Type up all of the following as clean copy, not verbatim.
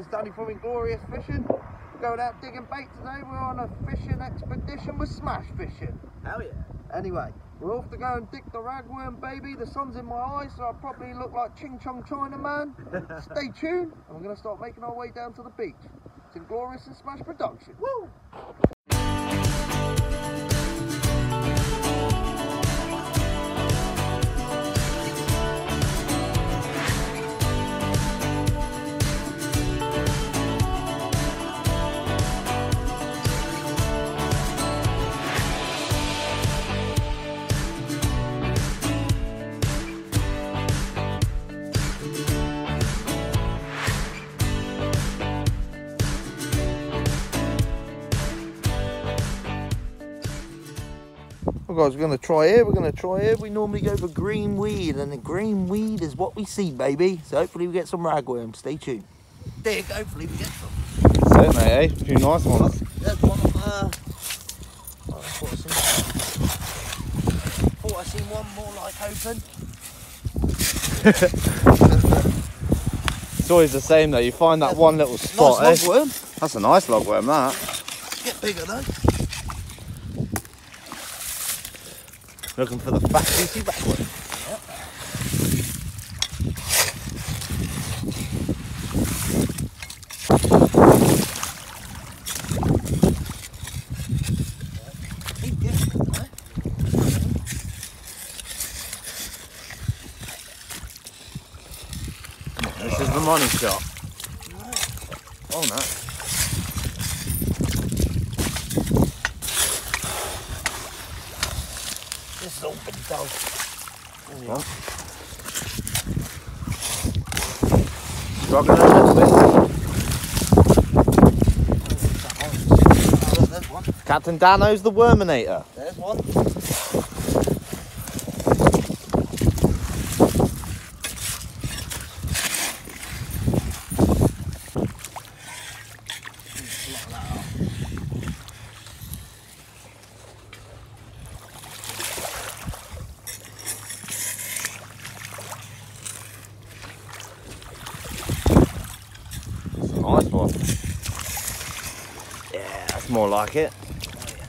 guys, Danny from Inglorious Fishing. We're going out digging bait today. We're on a fishing expedition with Smash Fishing. Hell yeah. Anyway, we're off to go and dig the ragworm, baby. The sun's in my eyes, so I probably look like Ching Chong China Man. Stay tuned, and we're going to start making our way down to the beach. It's Inglorious and Smash production. Woo! Guys, we're going to try here, we normally go for green weed, and the green weed is what we see, baby. So hopefully we get some ragworms. Stay tuned. Dig, hopefully we get some. That's it, mate, eh? Two nice ones. There's one of I thought I seen one more like open. It's always the same though, you find that one little spot. Nice lugworm. That's a nice lugworm, that. Get bigger though. Looking for the fat, juicy back one. This is the money shot. Oh, no. This is all big dog. What? Struggling a little bit. There's one. Captain Dano's the Worminator. There's one. Nice one. Yeah, that's more like it. Oh, yeah.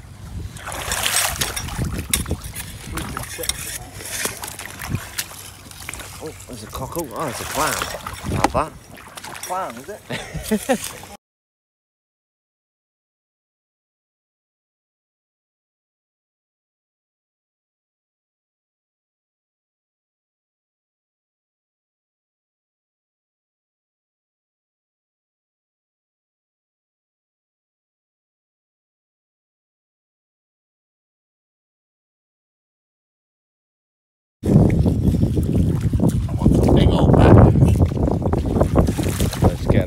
Oh, there's a cockle. Oh, it's a clam. Have that. It's a clam, is it?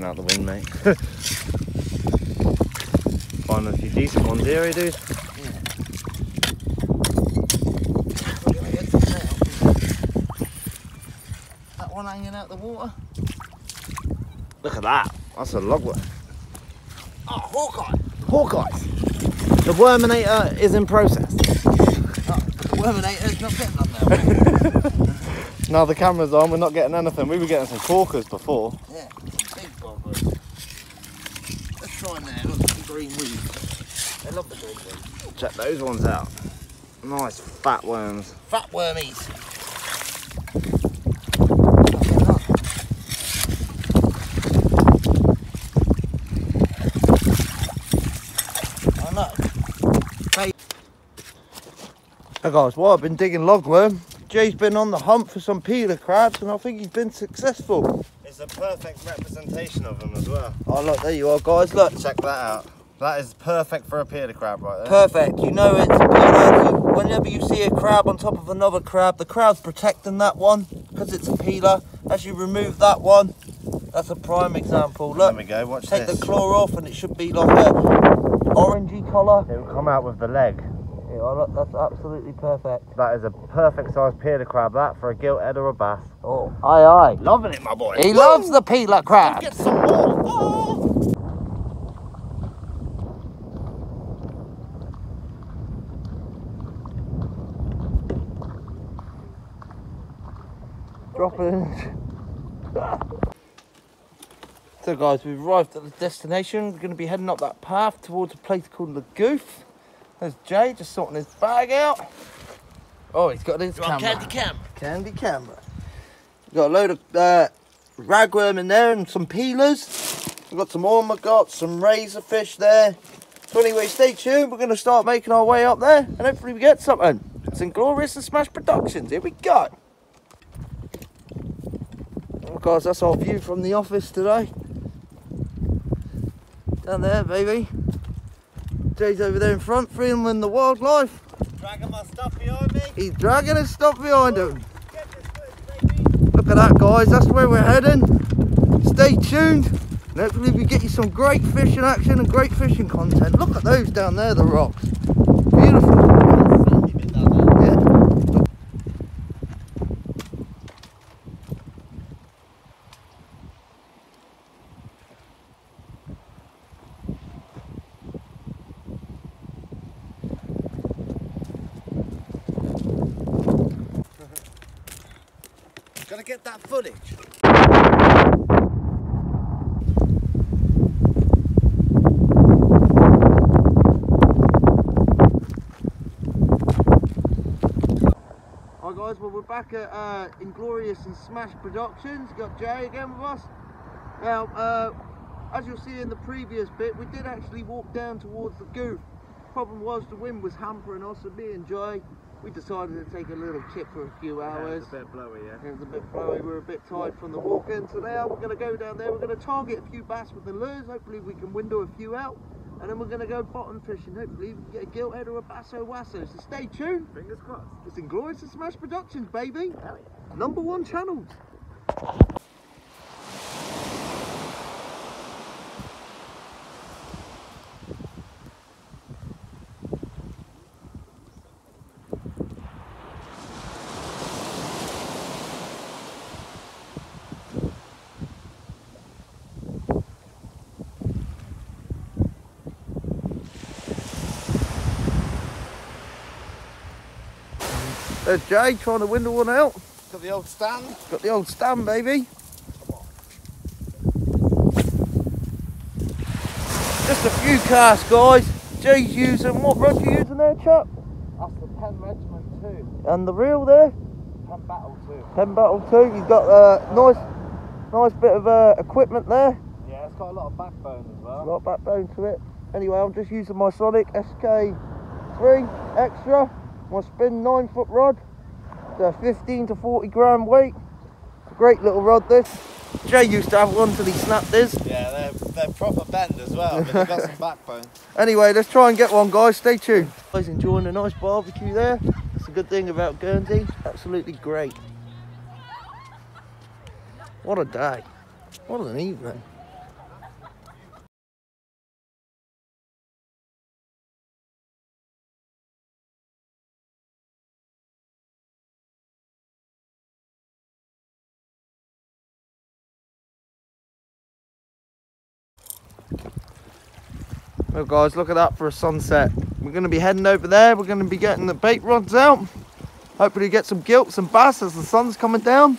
Out the wind, mate. Find a few decent ones here, eh, dude? Yeah. That one hanging out the water. Look at that. That's a lugworm. Oh, Hawkeye. Hawkeye. The Worminator is in process. Oh, the Worminator's not getting on there. Now the camera's on, we're not getting anything. We were getting some corkers before. Yeah. Let's try them there, look at the green weeds. They love the green weeds. Check those ones out. Nice fat worms. Fat wormies. Oh no. Hey. Hey guys, well, I've been digging lugworm. Jay's been on the hunt for some peeler crabs and I think he's been successful. It's a perfect representation of them as well. Oh look, there you are guys, look. Check that out. That is perfect for a peeler crab right there. Perfect, you know it's peeler. Whenever you see a crab on top of another crab, the crab's protecting that one because it's a peeler. As you remove that one, that's a prime example. Look, there we go, watch this. Take the claw off and it should be like an orangey colour. It will come out with the leg. Oh, look, that's absolutely perfect. That is a perfect size peeler crab, that, for a gilthead or a bass. Oh, aye, aye. Loving it, my boy. He Woo! Loves the peeler crab. Let's get some more. Oh! Dropping. So So guys, we've arrived at the destination. We're going to be heading up that path towards a place called the Goof. There's Jay just sorting his bag out. Oh, he's got his camera. Candy camera. We've got a load of ragworm in there and some peelers. We've got some ormagots, some razorfish there. So anyway, stay tuned. We're going to start making our way up there and hopefully we get something. It's Inglorious and Smash Productions. Here we go. Well, guys, that's our view from the office today. Down there, baby. Jay's over there in front, freeing in the wildlife. Dragging my stuff behind me. He's dragging his stuff behind him. Look at that, guys. That's where we're heading. Stay tuned. And hopefully we get you some great fish in action and great fishing content. Look at those down there, the rocks. Beautiful. Gotta get that footage. Hi guys, well we're back at Inglorious and Smash Productions. Got Jay again with us. Now, as you'll see in the previous bit, we did actually walk down towards the Goof. Problem was the wind was hampering us, and me and Jay, we decided to take a little chip for a few hours. Yeah, it was a bit blowy, yeah. It was a bit blowy, we were a bit tired from the walk-in. So now we're going to go down there, we're going to target a few bass with the lures, hopefully we can window a few out. And then we're going to go bottom fishing, hopefully we can get a gilthead or a basso wasso. So stay tuned. Fingers crossed. It's Inglorious and Smash Productions, baby. Hell yeah. #1 channels. There's Jay trying to window one out. Got the old stand. Got the old stand, baby. Just a few casts, guys. Jay's using, what rod you using there, chap? That's the Penn Regiment 2. And the reel there? Penn Battle 2. Penn Battle 2. You've got a nice bit of equipment there. Yeah, it's got a lot of backbone as well. A lot of backbone to it. Anyway, I'm just using my Sonic SK-3 extra. My spin 9-foot rod, so 15 to 40 gram weight. It's a great little rod this. Jay used to have one till he snapped his. Yeah, they're proper bend as well, but they've got some backbone. Anyway, let's try and get one, guys. Stay tuned. Guys, enjoying a nice barbecue there. That's a good thing about Guernsey. Absolutely great. What a day. What an evening. Well guys, look at that for a sunset. We're going to be heading over there, we're going to be getting the bait rods out. Hopefully get some gilts and bass as the sun's coming down.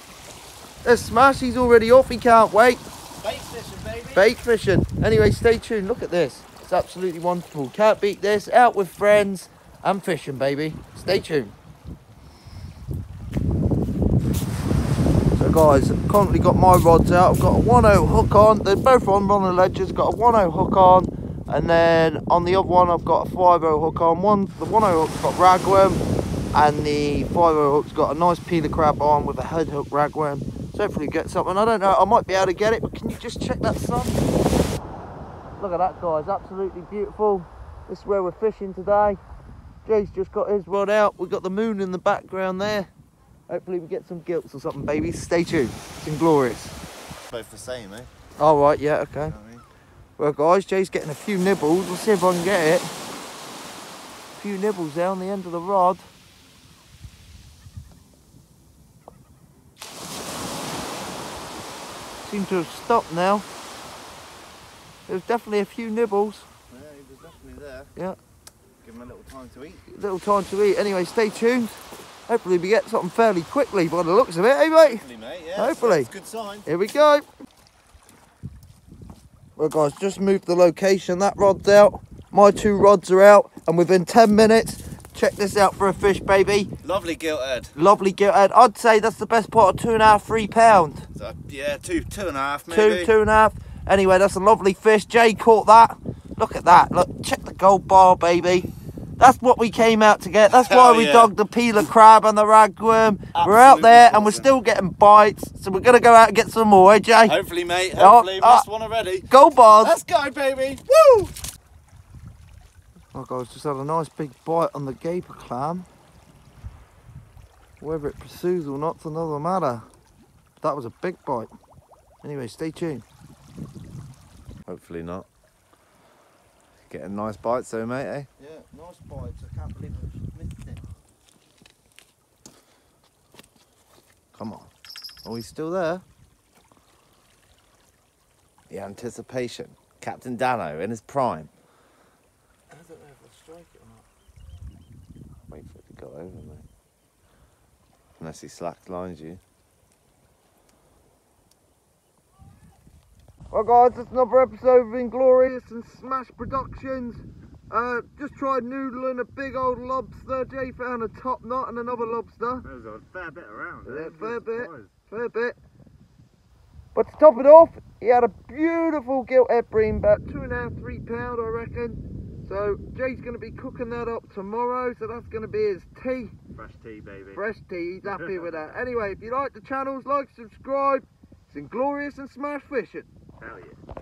There's Smash, he's already off, he can't wait. Bait fishing, baby. Bait fishing. Anyway, stay tuned, look at this. It's absolutely wonderful. Can't beat this, out with friends and fishing, baby. Stay tuned. So guys, I've currently got my rods out. I've got a 1/0 hook on. They're both on the ledges, got a 1/0 hook on. And then on the other one, I've got a 5/0 hook on. The 1/0 hook's got ragworm, and the 5/0 hook's got a nice peeler crab arm with a head hook ragworm. So hopefully get something. I don't know, I might be able to get it, but can you just check that sun? Look at that, guys, absolutely beautiful. This is where we're fishing today. Jay's just got his rod out. We've got the moon in the background there. Hopefully we get some gilts or something, baby. Stay tuned, it's Inglorious. Both the same, eh? Oh, right, yeah, okay. Well guys, Jay's getting a few nibbles, we'll see if I can get it. A few nibbles there on the end of the rod. Seem to have stopped now. There's definitely a few nibbles. Yeah, he was definitely there. Yeah. Give him a little time to eat. A little time to eat. Anyway, stay tuned. Hopefully we get something fairly quickly by the looks of it, eh mate? Hopefully, mate, yeah. Hopefully. That's a good sign. Here we go. Well guys, just moved the location, that rod's out, my two rods are out, and within 10 minutes, check this out for a fish, baby. Lovely Gilthead. Lovely Gilthead. I'd say that's the best part of 2.5, 3 pounds. Yeah, two and a half maybe. Two and a half. Anyway, that's a lovely fish. Jay caught that. Look at that. Look, check the gold bar, baby. That's what we came out to get. That's why we dogged the peeler crab and the ragworm. Absolutely, we're out there and we're still getting bites. So we're going to go out and get some more, eh, Jay? Hopefully, mate. Hopefully. Missed one already. Gold bars. Let's go, baby. Woo! Oh guys, just had a nice big bite on the gaper clam. Whether it pursues or not's another matter. That was a big bite. Anyway, stay tuned. Hopefully not. Getting nice bites though, mate, eh? Yeah, nice bites. I can't believe I missed it. Come on. Oh, he's still there. The anticipation. Captain Dano in his prime. Wait for it to go over, mate. Unless he slack lines you. Well guys, that's another episode of Inglorious and Smash Productions. Just tried noodling a big old lobster. Jay found a top knot and another lobster. There's a fair bit around. Yeah, fair bit. But to top it off, he had a beautiful Gilthead bream, about 2.5, 3 pound I reckon. So Jay's going to be cooking that up tomorrow, so that's going to be his tea. Fresh tea, baby. Fresh tea, he's happy with that. Anyway, if you like the channels, like, subscribe. It's Inglorious and Smash Fishing. Hell yeah.